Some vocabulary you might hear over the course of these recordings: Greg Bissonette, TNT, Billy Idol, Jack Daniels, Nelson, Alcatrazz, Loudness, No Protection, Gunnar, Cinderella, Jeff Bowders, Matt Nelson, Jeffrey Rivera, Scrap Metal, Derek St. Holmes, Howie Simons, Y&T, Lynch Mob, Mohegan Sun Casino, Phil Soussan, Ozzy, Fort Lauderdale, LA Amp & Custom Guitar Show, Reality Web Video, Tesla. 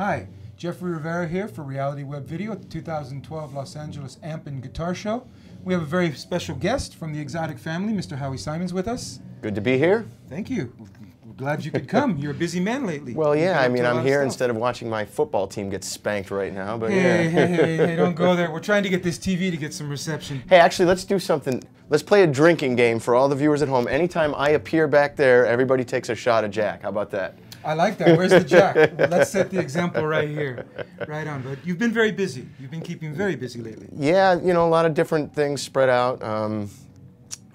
Hi, Jeffrey Rivera here for Reality Web Video at the 2012 Los Angeles Amp and Guitar Show. We have a very special guest from the Exotic family, Mr. Howie Simons, with us. Good to be here. Thank you. We're glad you could come. You're a busy man lately. Well, yeah, I mean, I'm here instead of watching my football team get spanked right now. But hey, yeah. hey, don't go there. We're trying to get this TV to get some reception. Hey, actually, let's do something. Let's play a drinking game for all the viewers at home. Anytime I appear back there, everybody takes a shot of Jack. How about that? I like that. Where's the Jack? Well, let's set the example right here. Right on. But you've been very busy. You've been keeping very busy lately. Yeah, you know, a lot of different things spread out.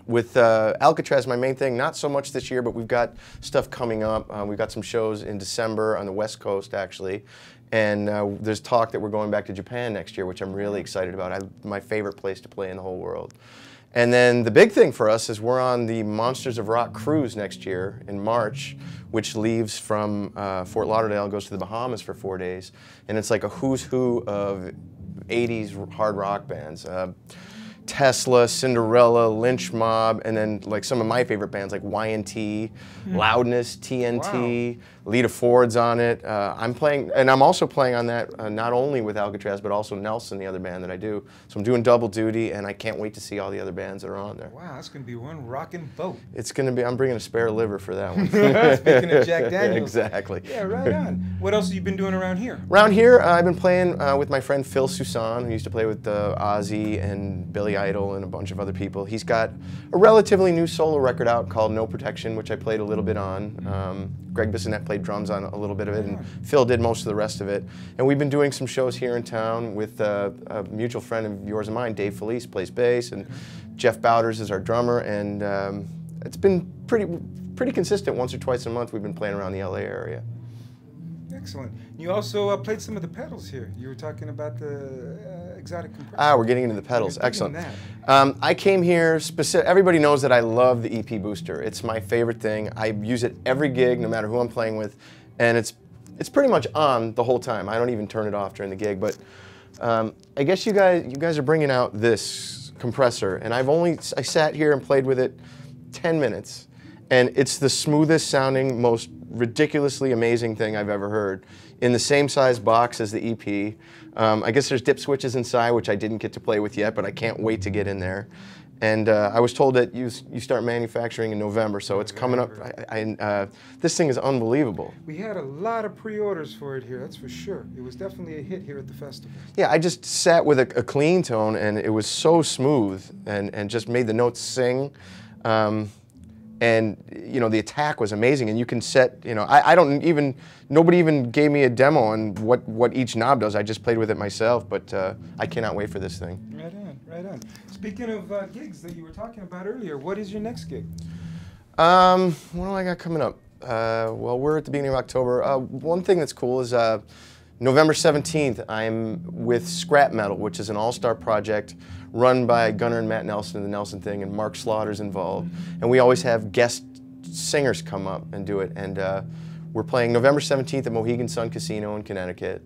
With Alcatrazz, my main thing, not so much this year, but we've got stuff coming up. We've got some shows in December on the West Coast, actually. And there's talk that we're going back to Japan next year, which I'm really excited about. My favorite place to play in the whole world. And then the big thing for us is we're on the Monsters of Rock cruise next year in March, which leaves from Fort Lauderdale and goes to the Bahamas for 4 days. And it's like a who's who of 80s hard rock bands. Tesla, Cinderella, Lynch Mob, and then like some of my favorite bands like Y&T, Loudness, TNT, wow. Lita Ford's on it. I'm playing, and I'm also playing on that not only with Alcatrazz, but also Nelson, the other band that I do. So I'm doing double duty, and I can't wait to see all the other bands that are on there. Wow, that's going to be one rockin' boat. It's going to be, I'm bringing a spare liver for that one. Speaking of Jack Daniels. Exactly. Yeah, right on. What else have you been doing around here? Around here, I've been playing with my friend Phil Soussan, who used to play with Ozzy and Billy Idol and a bunch of other people. He's got a relatively new solo record out called No Protection, which I played a little bit on. Greg Bissonette played drums on a little bit of it, and Phil did most of the rest of it. And we've been doing some shows here in town with a mutual friend of yours and mine, Dave Felice, plays bass, and Jeff Bowders is our drummer, and it's been pretty consistent. Once or twice a month we've been playing around the LA area. Excellent. You also played some of the pedals here. You were talking about the exotic compressor. Ah, we're getting into the pedals. Excellent. I came here specific. Everybody knows that I love the EP booster. It's my favorite thing. I use it every gig, no matter who I'm playing with, and it's pretty much on the whole time. I don't even turn it off during the gig. But I guess you guys are bringing out this compressor, and I sat here and played with it 10 minutes. And it's the smoothest sounding, most ridiculously amazing thing I've ever heard. In the same size box as the EP. I guess there's dip switches inside, which I didn't get to play with yet, but I can't wait to get in there. And I was told that you start manufacturing in November, so it's coming up. This thing is unbelievable. We had a lot of pre-orders for it here, that's for sure. It was definitely a hit here at the festival. Yeah, I just sat with a clean tone, and it was so smooth, and just made the notes sing. And you know, the attack was amazing, and you can set, you know, I don't even, nobody even gave me a demo on what each knob does. I just played with it myself, but I cannot wait for this thing. Right on, right on. Speaking of gigs that you were talking about earlier, what is your next gig? What do I got coming up? Well, we're at the beginning of October. One thing that's cool is November 17th, I'm with Scrap Metal, which is an all-star project run by Gunnar and Matt Nelson and the Nelson thing, and Mark Slaughter's involved. And we always have guest singers come up and do it. And we're playing November 17th at Mohegan Sun Casino in Connecticut.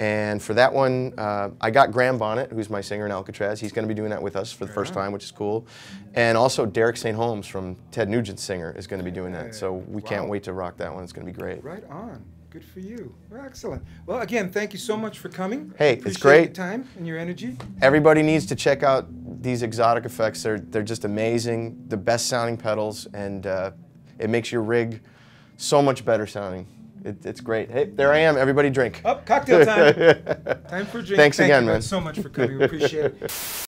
And for that one, I got Graham Bonnet, who's my singer in Alcatrazz. He's going to be doing that with us for the first time, which is cool. And also Derek St. Holmes from Ted Nugent's Singer is going to be doing that. So we can't wait to rock that one. It's going to be great. Right on. Good for you. Well, excellent. Well, again, thank you so much for coming. Hey, it's great. Appreciate your time and your energy. Everybody needs to check out these exotic effects. They're just amazing, the best sounding pedals, and it makes your rig so much better sounding. It's great. Hey, there I am. Everybody drink. Cocktail time. Time for a drink. Thanks again, man. Thank you so much for coming. We appreciate it.